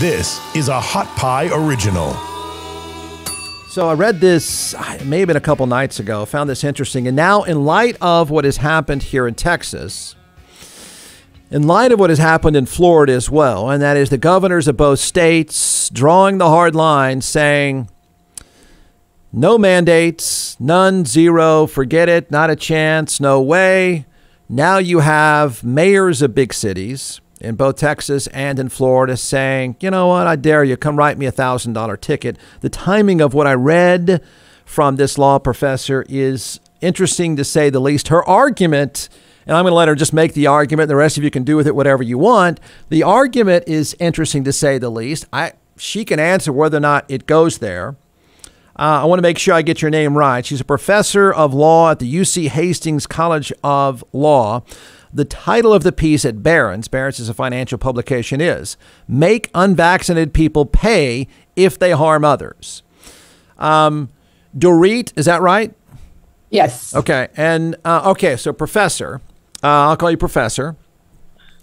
This is a Hot Pie Original. So I read this, it may have been a couple nights ago, found this interesting. And now in light of what has happened here in Texas, in light of what has happened in Florida as well, and that is the governors of both states drawing the hard line saying, no mandates, none, zero, forget it, not a chance, no way. Now you have mayors of big cities in both Texas and in Florida saying, you know what, I dare you, come write me a $1,000 ticket. The timing of what I read from this law professor is interesting, to say the least. Her argument, and I'm going to let her just make the argument, the rest of you can do with it whatever you want. The argument is interesting, to say the least. She can answer whether or not it goes there. I want to make sure I get your name right. She's a professor of law at the UC Hastings College of Law. The title of the piece at Barron's, Barron's is a financial publication, is Make Unvaccinated People Pay If They Harm Others. Dorit, is that right? Yes. Okay. And okay, so professor, I'll call you professor.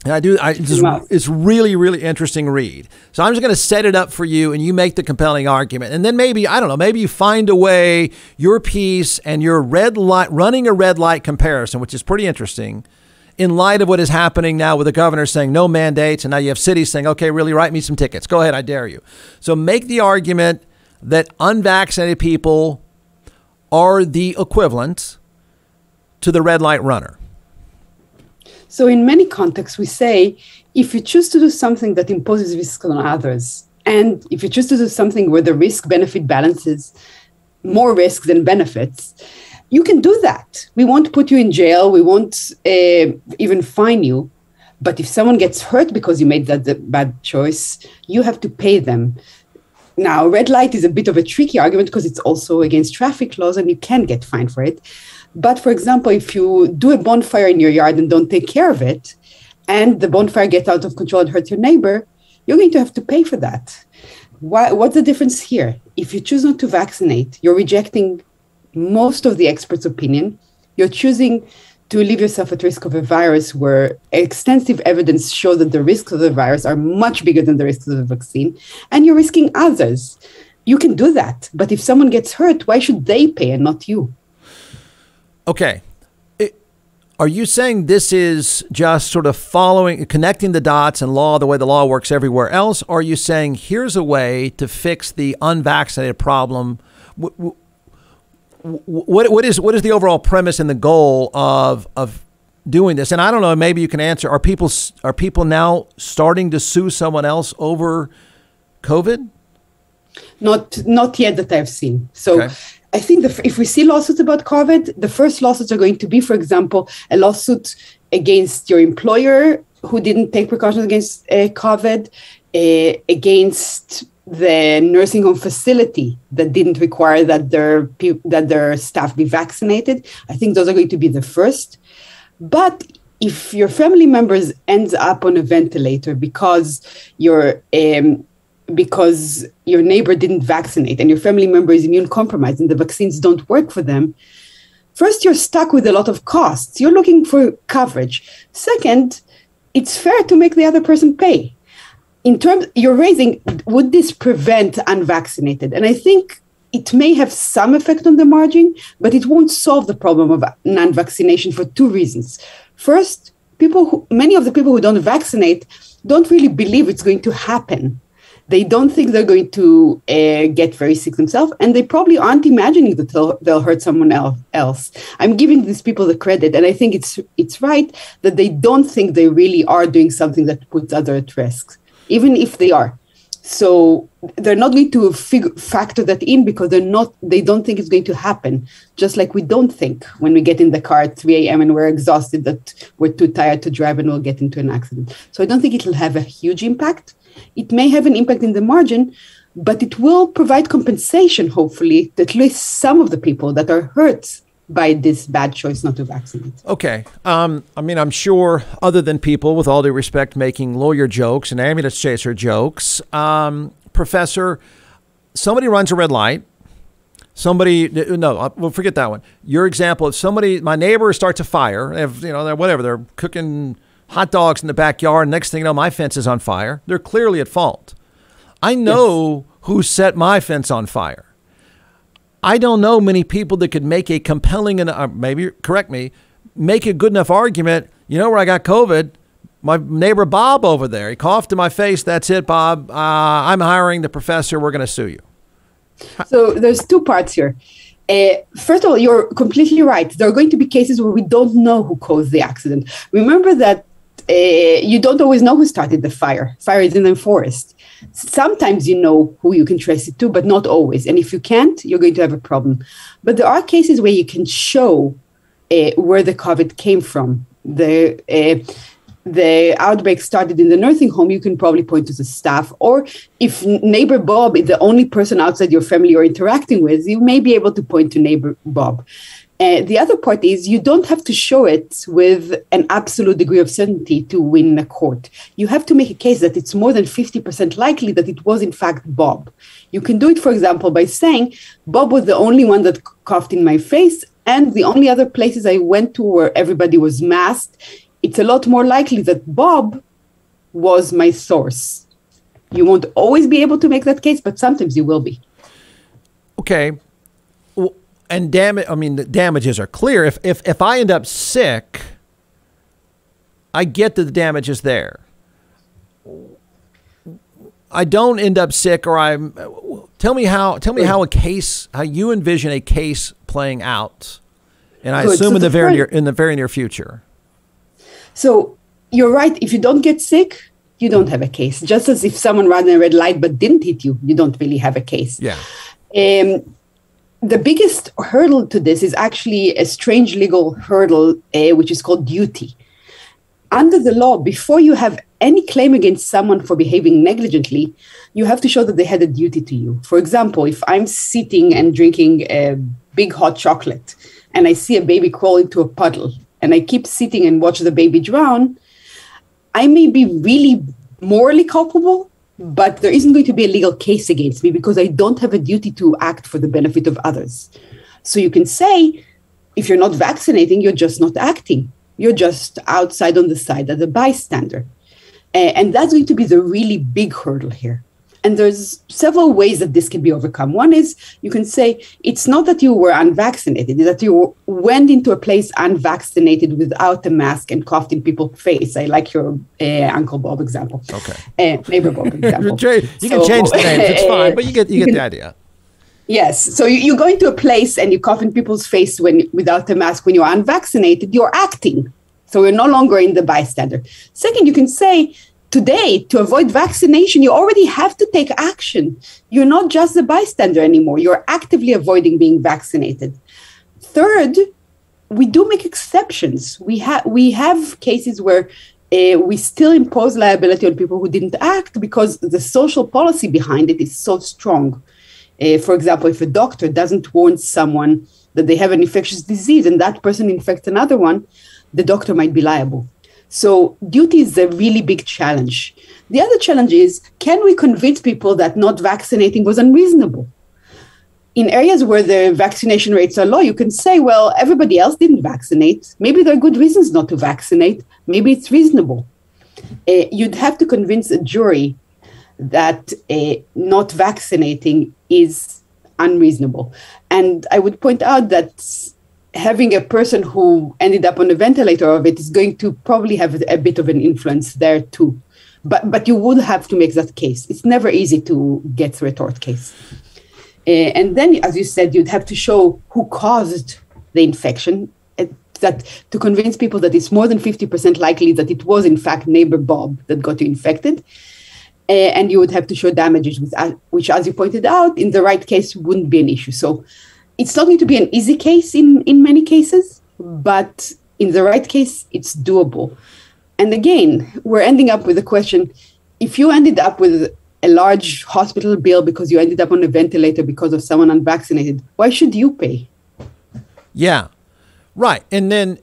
And it's really, really interesting read. So I'm just going to set it up for you and you make the compelling argument. And then maybe, I don't know, maybe you find a way, your piece and your red light, running a red light comparison, which is pretty interesting, in light of what is happening now with the governor saying no mandates, and now you have cities saying, okay, really, write me some tickets. Go ahead, I dare you. So make the argument that unvaccinated people are the equivalent to the red light runner. So in many contexts, we say, if you choose to do something that imposes risk on others, and if you choose to do something where the risk-benefit balances more risk than benefits, you can do that. We won't put you in jail. We won't even fine you. But if someone gets hurt because you made that bad choice, you have to pay them. Now, red light is a bit of a tricky argument because it's also against traffic laws and you can get fined for it. But for example, if you do a bonfire in your yard and don't take care of it, and the bonfire gets out of control and hurts your neighbor, you're going to have to pay for that. What's the difference here? If you choose not to vaccinate, you're rejecting most of the experts' opinion. You're choosing to leave yourself at risk of a virus where extensive evidence shows that the risks of the virus are much bigger than the risks of the vaccine, and you're risking others. You can do that. But if someone gets hurt, why should they pay and not you? Okay. Are you saying this is just sort of following, connecting the dots in law, the way the law works everywhere else? Or are you saying here's a way to fix the unvaccinated problem? What is the overall premise and the goal of doing this? And I don't know, maybe you can answer. Are people now starting to sue someone else over COVID? Not yet that I've seen. So okay. I think if we see lawsuits about COVID, the first lawsuits are going to be, for example, a lawsuit against your employer who didn't take precautions against COVID, against the nursing home facility that didn't require that their staff be vaccinated. I think those are going to be the first. But if your family members ends up on a ventilator because your neighbor didn't vaccinate and your family member is immune compromised and the vaccines don't work for them, first, you're stuck with a lot of costs. You're looking for coverage. Second, it's fair to make the other person pay. In terms, you're raising, would this prevent unvaccinated? And I think it may have some effect on the margin, but it won't solve the problem of non-vaccination for two reasons. First, many of the people who don't vaccinate don't really believe it's going to happen. They don't think they're going to get very sick themselves, and they probably aren't imagining that they'll hurt someone else. I'm giving these people the credit, and I think it's right that they don't think they really are doing something that puts others at risk, even if they are. So they're not going to factor that in because they don't think it's going to happen, just like we don't think when we get in the car at 3 a.m. and we're exhausted that we're too tired to drive and we'll get into an accident. So I don't think it'll have a huge impact. It may have an impact in the margin, but it will provide compensation, hopefully, to at least some of the people that are hurt by this bad choice not to vaccinate. Okay. I mean, I'm sure other than people, with all due respect, making lawyer jokes and ambulance chaser jokes, professor, somebody runs a red light. We'll forget that one. Your example, if somebody, my neighbor starts a fire, they're cooking hot dogs in the backyard. Next thing you know, my fence is on fire. They're clearly at fault. I know who set my fence on fire. I don't know many people that could make a compelling, and maybe, correct me, make a good enough argument. You know where I got COVID? My neighbor Bob over there. He coughed in my face. That's it, Bob. I'm hiring the professor. We're going to sue you. So there's two parts here. First of all, you're completely right. There are going to be cases where we don't know who caused the accident. Remember that you don't always know who started the fire. Fire is in the forest. Sometimes you know who you can trace it to, but not always. And if you can't, you're going to have a problem. But there are cases where you can show where the COVID came from. The outbreak started in the nursing home. You can probably point to the staff, or if neighbor Bob is the only person outside your family you're interacting with, you may be able to point to neighbor Bob. The other part is you don't have to show it with an absolute degree of certainty to win a court. You have to make a case that it's more than 50% likely that it was in fact Bob. You can do it, for example, by saying, Bob was the only one that coughed in my face, and the only other places I went to where everybody was masked, it's a lot more likely that Bob was my source. You won't always be able to make that case, but sometimes you will be. Okay. And I mean, the damages are clear. If I end up sick, I get that the damage is there. I don't end up sick, or I'm. Tell me how a case, how you envision a case playing out, and I assume in the very near, future. So you're right. If you don't get sick, you don't have a case. Just as if someone ran a red light but didn't hit you, you don't really have a case. Yeah. The biggest hurdle to this is actually a strange legal hurdle, which is called duty. Under the law, before you have any claim against someone for behaving negligently, you have to show that they had a duty to you. For example, if I'm sitting and drinking a big hot chocolate and I see a baby crawl into a puddle and I keep sitting and watch the baby drown, I may be really morally culpable, but there isn't going to be a legal case against me because I don't have a duty to act for the benefit of others. So you can say, if you're not vaccinating, you're just not acting. You're just outside on the side as a bystander. And that's going to be the really big hurdle here. And there's several ways that this can be overcome. One is you can say, it's not that you were unvaccinated, that you went into a place unvaccinated without a mask and coughed in people's face. I like your Uncle Bob example. Okay. Neighbor Bob example. You can change the names, it's fine, but you get the idea. Yes. So you go into a place and you cough in people's face without a mask. When you're unvaccinated, you're acting. So you're no longer in the bystander. Second, you can say, today, to avoid vaccination, you already have to take action. You're not just a bystander anymore. You're actively avoiding being vaccinated. Third, we do make exceptions. We have cases where we still impose liability on people who didn't act because the social policy behind it is so strong. For example, if a doctor doesn't warn someone that they have an infectious disease and that person infects another one, the doctor might be liable. So duty is a really big challenge. The other challenge is, can we convince people that not vaccinating was unreasonable? In areas where the vaccination rates are low, you can say, well, everybody else didn't vaccinate. Maybe there are good reasons not to vaccinate. Maybe it's reasonable. You'd have to convince a jury that not vaccinating is unreasonable. And I would point out that having a person who ended up on a ventilator of it is going to probably have a bit of an influence there too. But you would have to make that case. It's never easy to get through a tort case. And then, as you said, you'd have to show who caused the infection, that to convince people that it's more than 50% likely that it was, in fact, neighbor Bob that got you infected. And you would have to show damages, which, as you pointed out, in the right case wouldn't be an issue. So it's not going to be an easy case in many cases, but in the right case, it's doable. And again, we're ending up with the question, if you ended up with a large hospital bill because you ended up on a ventilator because of someone unvaccinated, why should you pay? Yeah, right. And then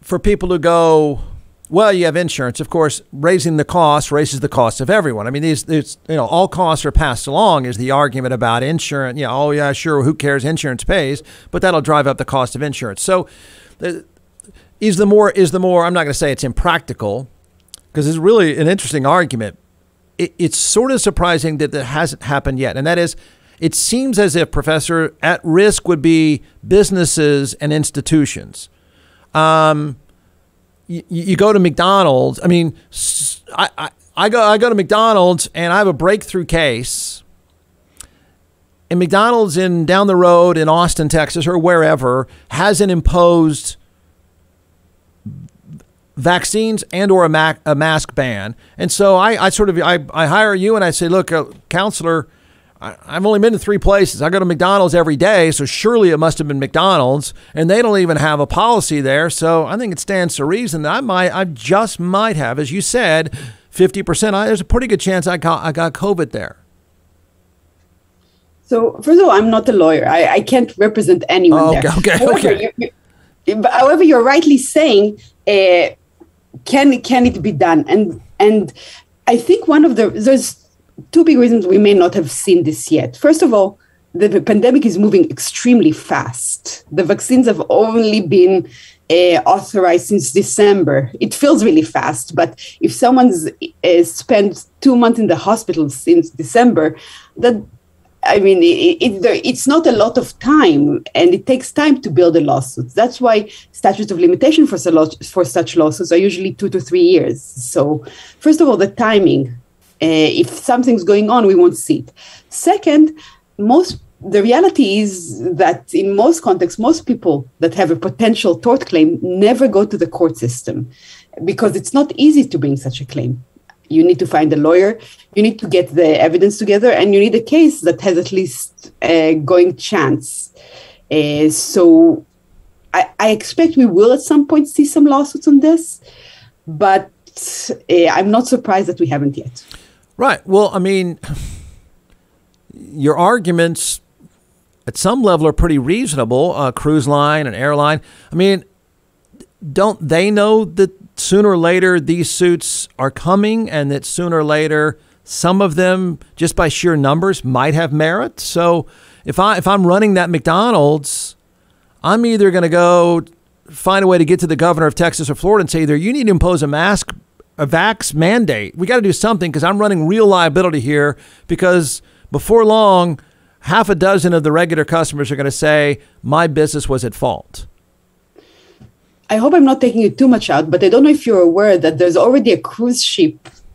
for people who go, well, you have insurance, of course, raising the cost raises the cost of everyone. I mean, these, you know, all costs are passed along is the argument about insurance. Yeah, you know, oh, yeah, sure, who cares? Insurance pays, but that'll drive up the cost of insurance. So is the more, I'm not going to say it's impractical because it's really an interesting argument. it's sort of surprising that that hasn't happened yet. And that is, it seems as if, Professor, at risk would be businesses and institutions. You go to McDonald's. I mean, I go to McDonald's and I have a breakthrough case. And McDonald's in down the road in Austin, Texas, or wherever, hasn't imposed vaccines and or a mask ban. And so I hire you and I say, look, counselor, I've only been to 3 places. I go to McDonald's every day, so surely it must have been McDonald's, and they don't even have a policy there. So I think it stands to reason that I just might have, as you said, 50%. There's a pretty good chance I got COVID there. So first of all, I'm not a lawyer. I can't represent anyone there. Okay, however, you're rightly saying, can it be done? And I think one of there's 2 big reasons we may not have seen this yet. First of all, the pandemic is moving extremely fast. The vaccines have only been authorized since December. It feels really fast, but if someone's spent 2 months in the hospital since December, that, I mean, it's not a lot of time, and it takes time to build a lawsuit. That's why statutes of limitation for such lawsuits are usually 2 to 3 years. So first of all, the timing. If something's going on, we won't see it. Second, the reality is that in most contexts, most people that have a potential tort claim never go to the court system because it's not easy to bring such a claim. You need to find a lawyer, you need to get the evidence together, and you need a case that has at least a going chance. So I expect we will at some point see some lawsuits on this, but I'm not surprised that we haven't yet. Right. Well, I mean, your arguments at some level are pretty reasonable. Cruise line and airline. I mean, don't they know that sooner or later these suits are coming and that sooner or later some of them, just by sheer numbers, might have merit? So if I'm running that McDonald's, I'm either going to go find a way to get to the governor of Texas or Florida and say, either you need to impose a vax mandate. We got to do something because I'm running real liability here, because before long, half a dozen of the regular customers are going to say my business was at fault. I hope I'm not taking it too much out, but I don't know if you're aware that there's already a cruise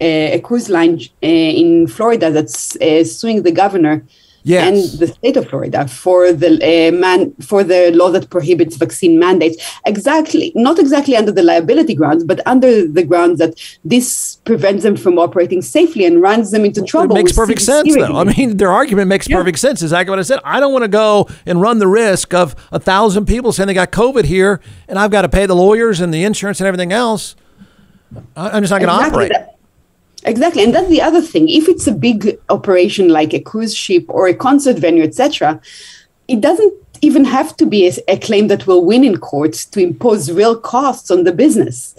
line in Florida that's suing the governor. Yes. And the state of Florida for the law that prohibits vaccine mandates. Exactly, not exactly under the liability grounds, but under the grounds that this prevents them from operating safely and runs them into trouble. It makes perfect sense, though. I mean, their argument makes perfect sense. Exactly what I said. I don't want to go and run the risk of 1,000 people saying they got COVID here, and I've got to pay the lawyers and the insurance and everything else. I'm just not going to operate. Exactly. And that's the other thing. If it's a big operation like a cruise ship or a concert venue, etc., it doesn't even have to be a claim that will win in court to impose real costs on the business.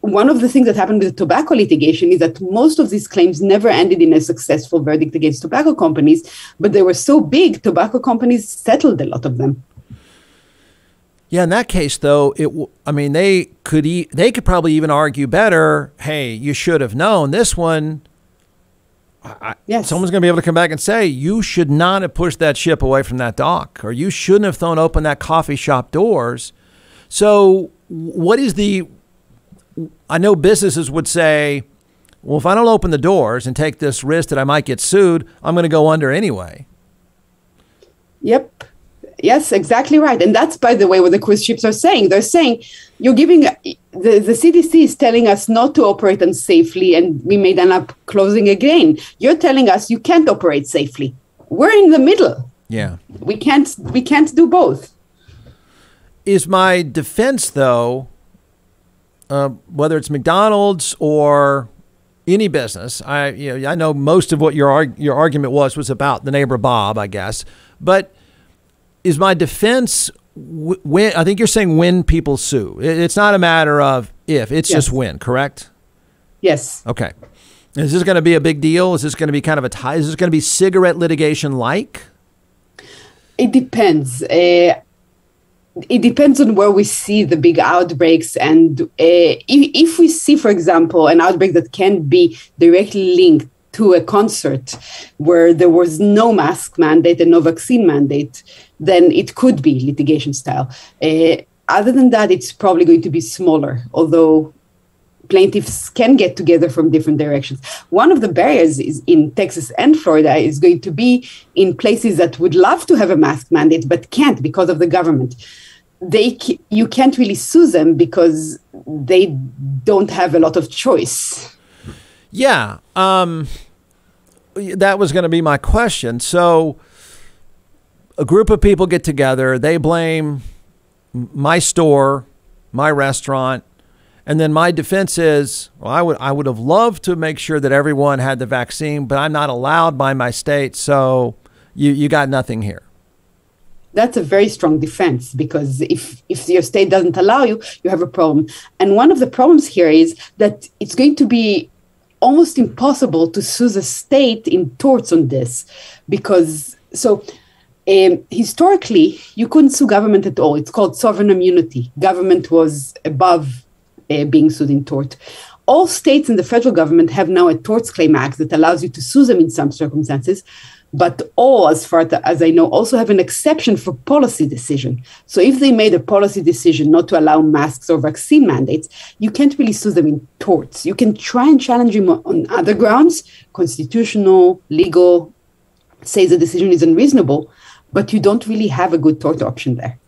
One of the things that happened with the tobacco litigation is that most of these claims never ended in a successful verdict against tobacco companies, but they were so big, tobacco companies settled a lot of them. Yeah, in that case, though, I mean, they could probably even argue better. Hey, you should have known this one. Someone's going to be able to come back and say you should not have pushed that ship away from that dock, or you shouldn't have thrown open that coffee shop doors. So what is I know businesses would say, well, if I don't open the doors and take this risk that I might get sued, I'm going to go under anyway. Yep. Yes, exactly right. And that's, by the way, what the cruise ships are saying. They're saying you're giving the CDC is telling us not to operate unsafely, and we may end up closing again. You're telling us you can't operate safely. We're in the middle. Yeah, we can't do both. Is my defense, though, whether it's McDonald's or any business, I know most of what your argument was about the neighbor Bob, I guess, but. Is my defense when? I think you're saying when people sue. It's not a matter of if. It's just when, correct? Yes. Okay. Is this going to be a big deal? Is this going to be kind of a tie? Is this going to be cigarette litigation like? It depends. it depends on where we see the big outbreaks. And if we see, for example, an outbreak that can be directly linked to a concert where there was no mask mandate and no vaccine mandate, then it could be litigation style. Other than that, it's probably going to be smaller, although plaintiffs can get together from different directions. One of the barriers is in Texas and Florida is going to be in places that would love to have a mask mandate but can't because of the government. You can't really sue them because they don't have a lot of choice. Yeah, that was going to be my question. So a group of people get together, they blame my store, my restaurant, and then my defense is, well, I would have loved to make sure that everyone had the vaccine, but I'm not allowed by my state, so you got nothing here. That's a very strong defense, because if your state doesn't allow you, you have a problem. And one of the problems here is that it's going to be almost impossible to sue the state in torts on this, because historically, you couldn't sue government at all. It's called sovereign immunity. Government was above being sued in tort. All states and the federal government have now a Torts Claim Act that allows you to sue them in some circumstances, but all, as far as I know, also have an exception for policy decision. So if they made a policy decision not to allow masks or vaccine mandates, you can't really sue them in torts. You can try and challenge them on other grounds, constitutional, legal, say the decision is unreasonable, but you don't really have a good tort option there.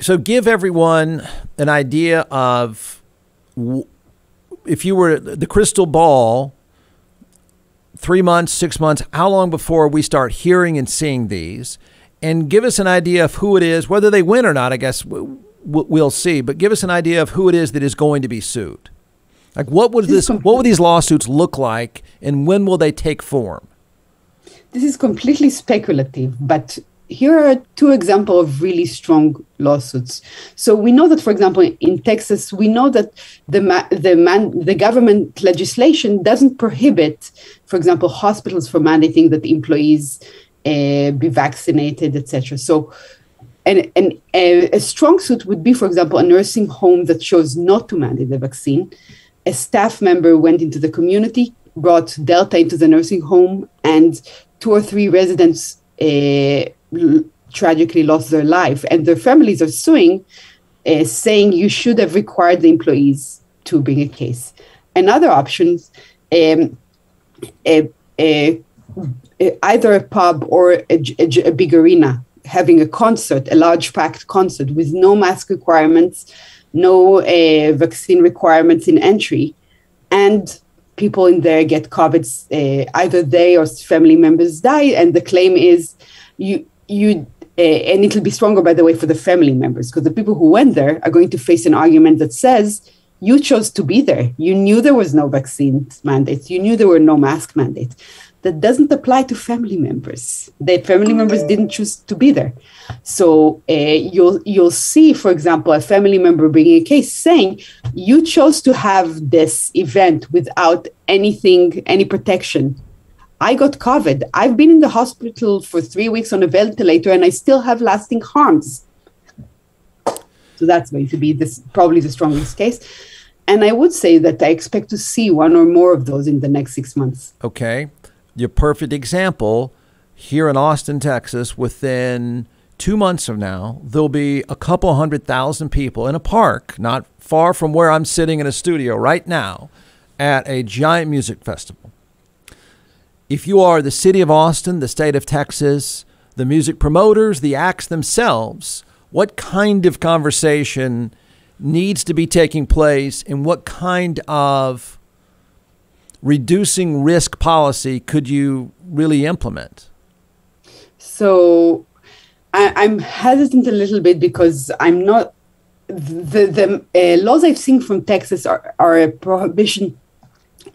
So give everyone an idea of, if you were the crystal ball, 3 months, 6 months, how long before we start hearing and seeing these? And give us an idea of who it is, whether they win or not, I guess we'll see. But give us an idea of who it is that is going to be sued. Like, what would these lawsuits look like, and when will they take form? This is completely speculative, but here are two examples of really strong lawsuits. So we know that, for example, in Texas, we know that the government legislation doesn't prohibit, for example, hospitals from mandating that employees be vaccinated, etc. So a strong suit would be, for example, a nursing home that chose not to mandate the vaccine. A staff member went into the community, brought Delta into the nursing home, and 2 or 3 residents tragically lost their life, and their families are suing, saying you should have required the employees to bring a case. Another option, either a pub or a big arena having a concert, a large packed concert with no mask requirements, no vaccine requirements in entry, and people in there get COVID, either they or family members die, and the claim is and it'll be stronger, by the way, for the family members, because the people who went there are going to face an argument that says, you chose to be there. You knew there was no vaccine mandate. You knew there were no mask mandates. That doesn't apply to family members. The family members didn't choose to be there. So you'll see, for example, a family member bringing a case saying, you chose to have this event without anything, any protection. I got COVID. I've been in the hospital for 3 weeks on a ventilator, and I still have lasting harms. So that's going to be probably the strongest case. And I would say that I expect to see one or more of those in the next 6 months. Okay. Your perfect example here in Austin, Texas, within 2 months from now, there'll be a couple 100,000 people in a park, not far from where I'm sitting in a studio right now, at a giant music festival. If you are the city of Austin, the state of Texas, the music promoters, the acts themselves, what kind of conversation needs to be taking place, and what kind of reducing risk policy could you really implement? So I'm hesitant a little bit, because I'm not, the laws I've seen from Texas are a prohibition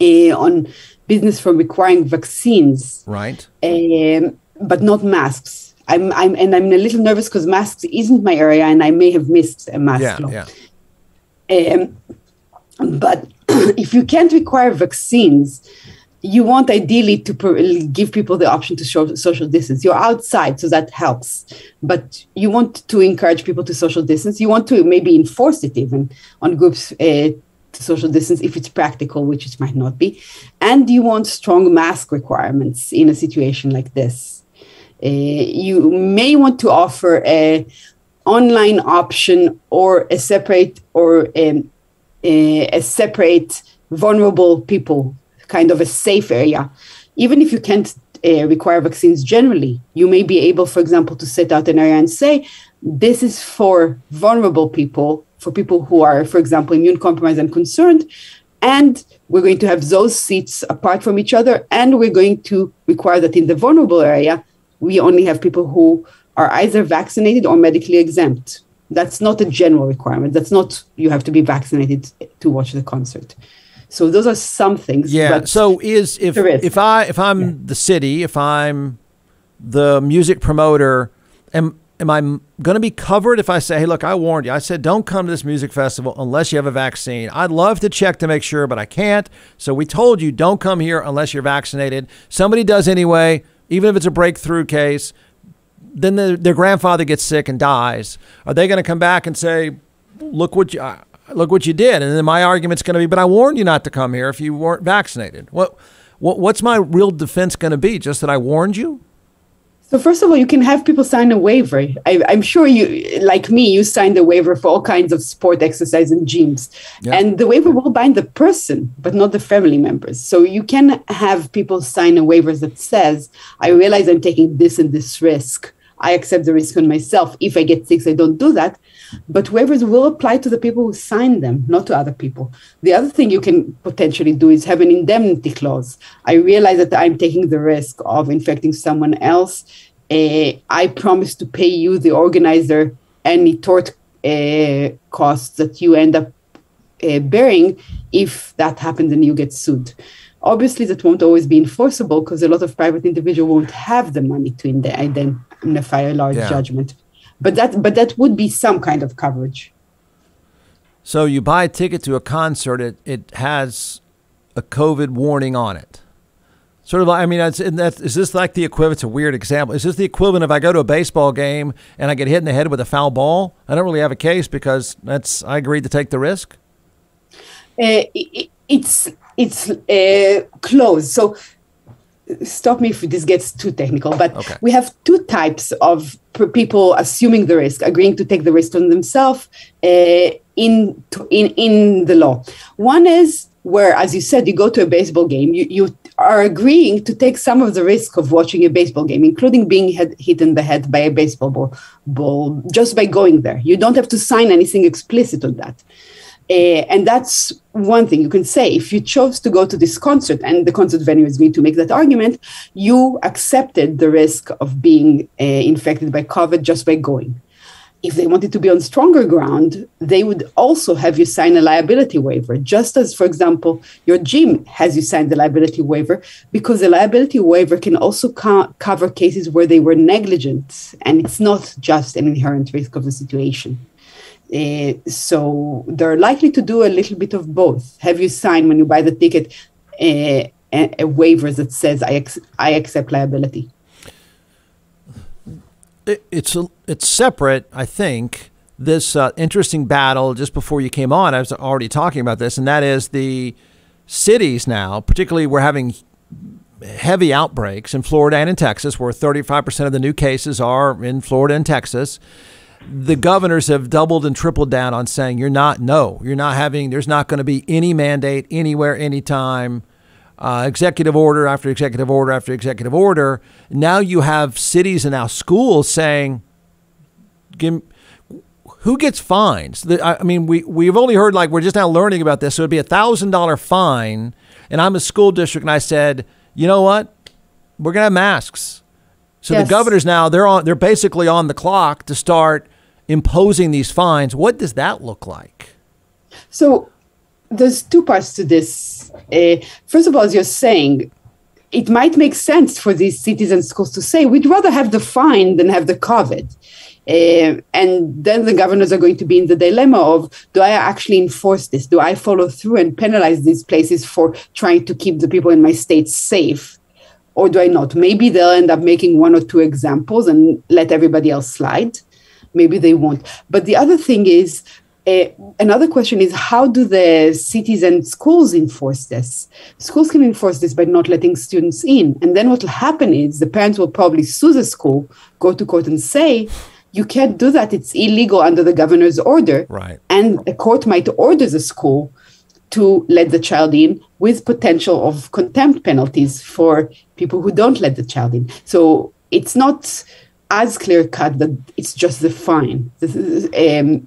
on business from requiring vaccines, right? But not masks. I'm a little nervous because masks isn't my area, and I may have missed a mask law. But if you can't require vaccines, you want ideally to give people the option to social distance. You're outside, so that helps. But you want to encourage people to social distance. You want to maybe enforce it even on groups to social distance if it's practical, which it might not be. And you want strong mask requirements in a situation like this. You may want to offer an online option or a separate vulnerable people, kind of a safe area. Even if you can't require vaccines generally, you may be able, for example, to set out an area and say, this is for vulnerable people, for people who are, for example, immune compromised and concerned, and we're going to have those seats apart from each other, and we're going to require that in the vulnerable area, we only have people who are either vaccinated or medically exempt. That's not a general requirement. That's not you have to be vaccinated to watch the concert. So those are some things. Yeah. But so if I'm the city, if I'm the music promoter, am I going to be covered if I say, hey, look, I warned you. I said, don't come to this music festival unless you have a vaccine. I'd love to check to make sure, but I can't. So we told you don't come here unless you're vaccinated. Somebody does anyway, even if it's a breakthrough case. Then their grandfather gets sick and dies. Are they going to come back and say, look what you did? And then my argument's going to be, but I warned you not to come here if you weren't vaccinated. What's my real defense going to be? Just that I warned you? So first of all, you can have people sign a waiver. I'm sure you, like me, you signed a waiver for all kinds of sport, exercise, and gyms. Yeah. And the waiver will bind the person, but not the family members. So you can have people sign a waiver that says, I realize I'm taking this and this risk. I accept the risk on myself. If I get sick, I don't do that. But waivers will apply to the people who sign them, not to other people. The other thing you can potentially do is have an indemnity clause. I realize that I'm taking the risk of infecting someone else. I promise to pay you, the organizer, any tort costs that you end up bearing if that happens and you get sued. Obviously, that won't always be enforceable because a lot of private individuals won't have the money to indemnify a large judgment. But that would be some kind of coverage. So you buy a ticket to a concert, it has a COVID warning on it. Sort of, I mean, is this like the equivalent? It's a weird example. Is this the equivalent if I go to a baseball game and I get hit in the head with a foul ball? I don't really have a case because I agreed to take the risk. It's close. So stop me if this gets too technical, but okay. We have two types of people assuming the risk, agreeing to take the risk on themselves in the law. One is where, as you said, you go to a baseball game, you are agreeing to take some of the risk of watching a baseball game, including being hit in the head by a baseball ball just by going there. You don't have to sign anything explicit on that. And that's one thing you can say. If you chose to go to this concert and the concert venue is going to make that argument, you accepted the risk of being infected by COVID just by going. If they wanted to be on stronger ground, they would also have you sign a liability waiver, just as, for example, your gym has you sign the liability waiver, because the liability waiver can also cover cases where they were negligent, and it's not just an inherent risk of the situation. So they're likely to do a little bit of both. Have you signed, when you buy the ticket, a waiver that says I accept liability? It's separate, I think. This interesting battle just before you came on, I was already talking about this, and that is the cities now, particularly we're having heavy outbreaks in Florida and in Texas, where 35% of the new cases are in Florida and Texas. The governors have doubled and tripled down on saying there's not going to be any mandate anywhere, anytime, executive order after executive order after executive order. Now you have cities and now schools saying, who gets fines? I mean, we've only heard, like, we're just now learning about this. So it'd be $1,000 fine. And I'm a school district and I said, you know what? We're going to have masks. So yes. The governors now, they're basically on the clock to start imposing these fines. What does that look like? So there's two parts to this. First of all, as you're saying, it might make sense for these cities and schools to say, we'd rather have the fine than have the COVID. And then the governors are going to be in the dilemma of, do I actually enforce this? Do I follow through and penalize these places for trying to keep the people in my state safe? Or do I not? Maybe they'll end up making one or two examples and let everybody else slide. Maybe they won't. But the other thing is, another question is, how do the cities and schools enforce this? Schools can enforce this by not letting students in. And then what will happen is the parents will probably sue the school, go to court and say, you can't do that. It's illegal under the governor's order. Right. And the court might order the school to let the child in with potential of contempt penalties for people who don't let the child in. So it's not as clear-cut that it's just the fine.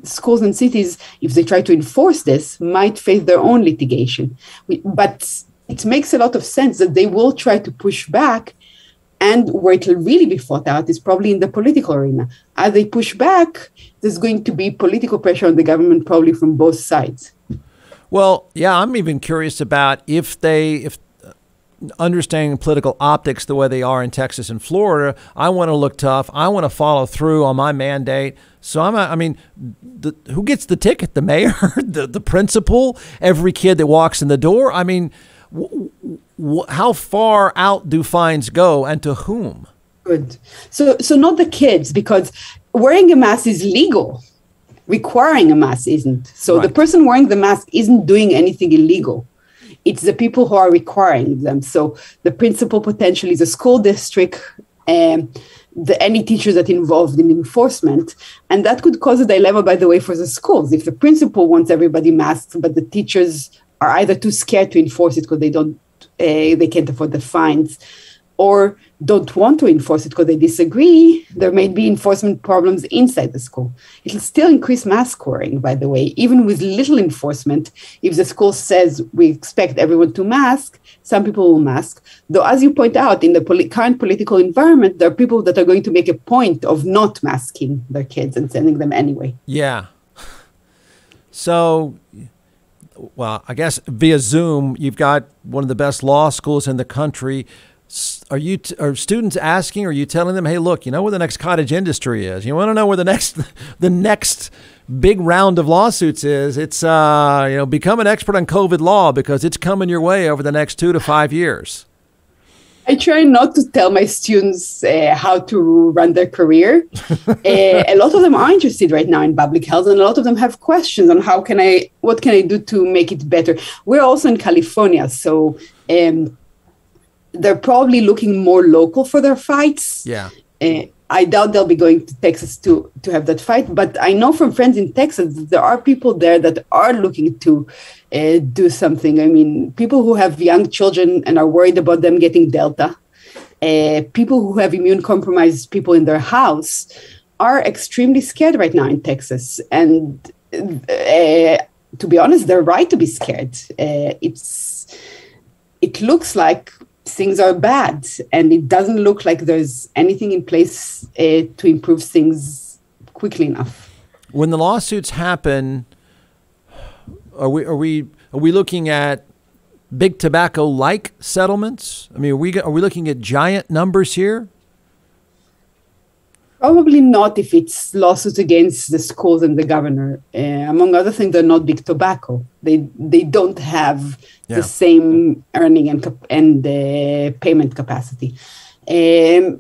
Schools and cities, if they try to enforce this, might face their own litigation. But it makes a lot of sense that they will try to push back, and where it will really be fought out is probably in the political arena. As they push back, there's going to be political pressure on the government probably from both sides. Well, yeah, I'm even curious about if they, understanding political optics the way they are in Texas and Florida, I want to look tough. I want to follow through on my mandate. So who gets the ticket? The mayor, the principal, every kid that walks in the door. I mean, how far out do fines go, and to whom? Good. So not the kids, because wearing a mask is legal. Requiring a mask isn't. So right. The person wearing the mask isn't doing anything illegal. It's the people who are requiring them. So the principal, potentially the school district, any teacher that's involved in enforcement. And that could cause a dilemma, by the way, for the schools. If the principal wants everybody masked, but the teachers are either too scared to enforce it because they can't afford the fines, or don't want to enforce it because they disagree, there may be enforcement problems inside the school. It'll still increase mask wearing, by the way, even with little enforcement. If the school says we expect everyone to mask, some people will mask. Though, as you point out, in the current political environment, there are people that are going to make a point of not masking their kids and sending them anyway. Yeah. So, well, I guess via Zoom, you've got one of the best law schools in the country. Are students asking? Are you telling them, hey, look, you know where the next cottage industry is? You want to know where the next big round of lawsuits is? It's become an expert on COVID law because it's coming your way over the next 2 to 5 years. I try not to tell my students how to run their career. A lot of them are interested right now in public health, and a lot of them have questions on what can I do to make it better? We're also in California, so they're probably looking more local for their fights. Yeah. I doubt they'll be going to Texas to have that fight. But I know from friends in Texas, there are people there that are looking to do something. I mean, people who have young children and are worried about them getting Delta, people who have immune compromised people in their house are extremely scared right now in Texas. And to be honest, they're right to be scared. It looks like things are bad, and it doesn't look like there's anything in place to improve things quickly enough. When the lawsuits happen, are we looking at big tobacco-like settlements? I mean, are we looking at giant numbers here? Probably not if it's lawsuits against the schools and the governor. Among other things, they're not big tobacco. They don't have the same earning and payment capacity. And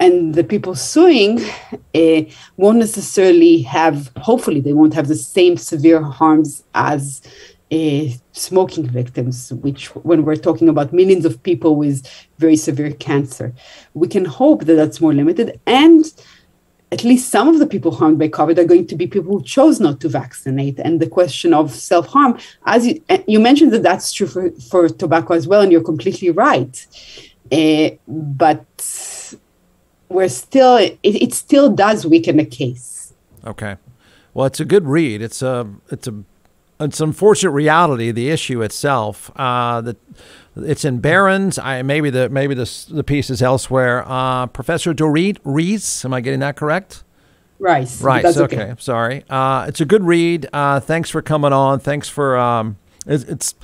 the people suing won't necessarily have, hopefully they won't have the same severe harms as smoking victims, which when we're talking about millions of people with very severe cancer, we can hope that that's more limited. And at least some of the people harmed by COVID are going to be people who chose not to vaccinate. And the question of self-harm, as you mentioned, that's true for tobacco as well, and you're completely right. But it still does weaken the case. Okay. Well, it's a good read. It's an unfortunate reality, the issue itself. It's in Barron's. Maybe the piece is elsewhere. Professor Dorit Reiss, am I getting that correct? Rice. Right. Okay. Sorry. It's a good read. Thanks for coming on. Thanks for it's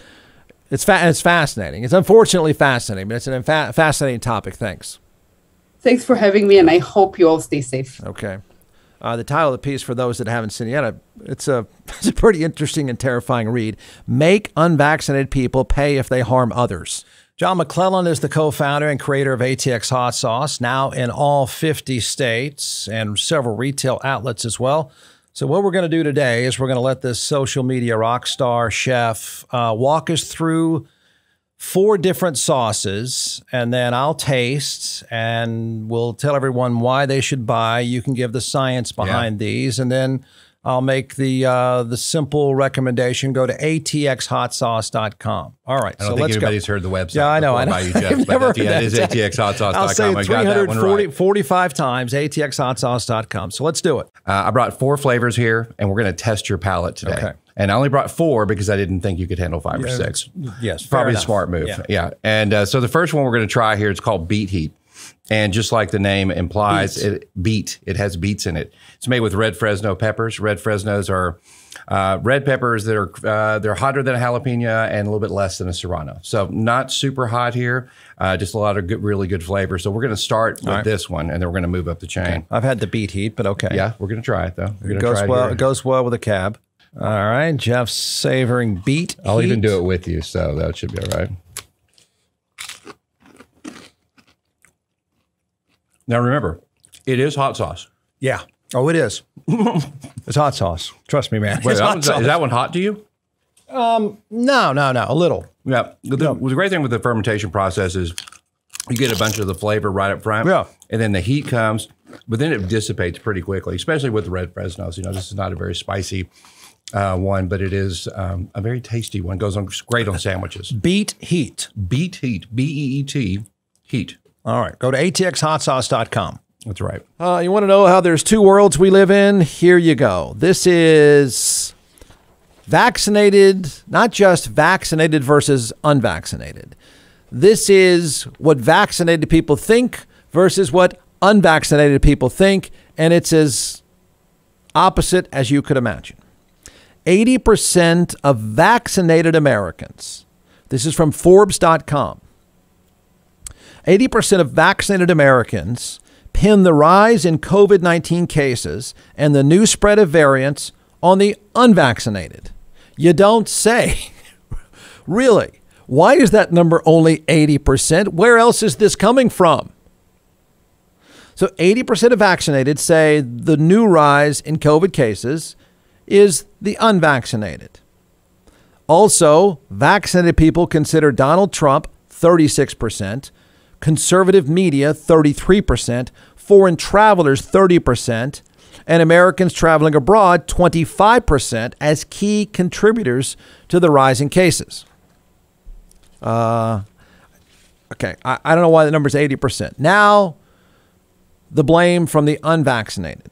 fascinating. It's unfortunately fascinating, but it's a fascinating topic. Thanks. Thanks for having me, and I hope you all stay safe. Okay. The title of the piece, for those that haven't seen it yet, it's a pretty interesting and terrifying read. Make unvaccinated people pay if they harm others. John McClellan is the co-founder and creator of ATX Hot Sauce, now in all 50 states and several retail outlets as well. So what we're going to do today is we're going to let this social media rock star chef walk us through 4 different sauces, and then I'll taste and we'll tell everyone why they should buy. You can give the science behind these, and then I'll make the simple recommendation. Go to atxhotsauce.com. All right, so let's go. I don't think anybody's heard the website. Yeah, I know. I know. You, Jeff, but that is atxhotsauce.com. I'll say it 345 times, atxhotsauce.com. So let's do it. I brought 4 flavors here, and we're going to test your palate today. Okay. And I only brought 4 because I didn't think you could handle 5 or 6. Yes, probably a smart move. Yeah. And so the first one we're going to try here, it's called Beet Heat. And just like the name implies, it has beets in it. It's made with red Fresno peppers. Red Fresnos are red peppers that are they're hotter than a jalapeno and a little bit less than a serrano. So not super hot here, just a lot of good, really good flavor. So we're going to start with this one, and then we're going to move up the chain. Okay. I've had the Beet Heat, but okay. Yeah, we're going to try it, though. It goes well with a cab. All right, Jeff's savoring beet. I'll even do it with you, so that should be all right. Now remember, it is hot sauce. Yeah. Oh, it is. It's hot sauce. Trust me, man. Wait, is that one hot to you? No, a little. Yeah. The great thing with the fermentation process is you get a bunch of the flavor right up front. Yeah. And then the heat comes, but then it dissipates pretty quickly, especially with the red Fresnos. You know, this is not a very spicy one, but it is a very tasty one. Goes on great on sandwiches. Beet Heat. Beet Heat. B-E-E-T. Heat. All right. Go to atxhotsauce.com. That's right. You want to know how there's 2 worlds we live in? Here you go. This is vaccinated, not just vaccinated versus unvaccinated. This is what vaccinated people think versus what unvaccinated people think, and it's as opposite as you could imagine. 80% of vaccinated Americans, this is from Forbes.com, 80% of vaccinated Americans pin the rise in COVID-19 cases and the new spread of variants on the unvaccinated. You don't say. Really? Why is that number only 80%? Where else is this coming from? So 80% of vaccinated say the new rise in COVID cases is the unvaccinated. Also, vaccinated people consider Donald Trump 36%, conservative media 33%, foreign travelers 30%, and Americans traveling abroad 25% as key contributors to the rise in cases. Okay, I don't know why the number is 80%. Now, the blame from the unvaccinated.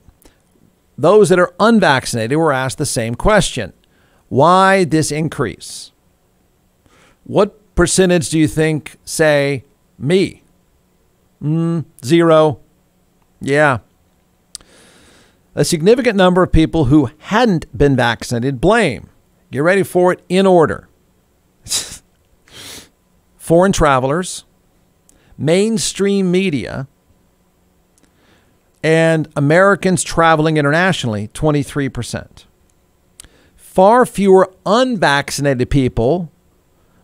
Those that are unvaccinated were asked the same question. Why this increase? What percentage do you think say me? 0. Yeah. A significant number of people who hadn't been vaccinated blame. Get ready for it in order. Foreign travelers, mainstream media, and Americans traveling internationally, 23%. Far fewer unvaccinated people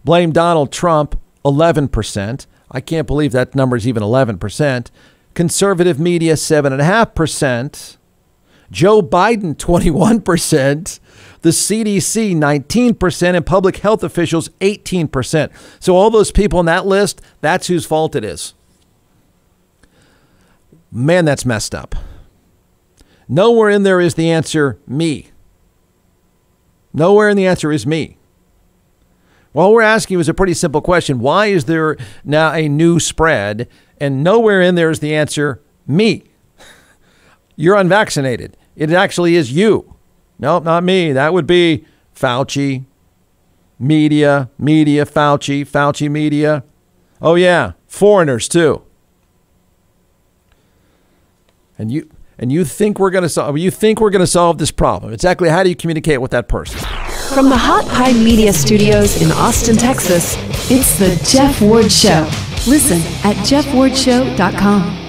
blame Donald Trump, 11%. I can't believe that number is even 11%. Conservative media, 7.5%. Joe Biden, 21%. The CDC, 19%. And public health officials, 18%. So all those people on that list, that's whose fault it is. Man, that's messed up. Nowhere in there is the answer, me. Nowhere in the answer is me. All we're asking is a pretty simple question. Why is there now a new spread? And nowhere in there is the answer, me. You're unvaccinated. It actually is you. Nope, not me. That would be Fauci, media, Fauci, media. Oh, yeah, foreigners, too. And you think we're going to solve this problem. Exactly how do you communicate with that person? From the Hot Pie Media Studios in Austin, Texas, it's the Jeff Ward Show. Listen at jeffwardshow.com.